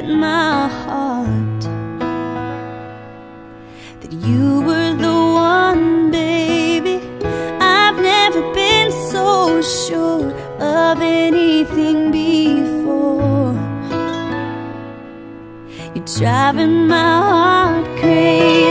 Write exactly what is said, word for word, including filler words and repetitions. at my heart that you were the one, baby. I've never been so sure of anything before. You're driving my heart crazy.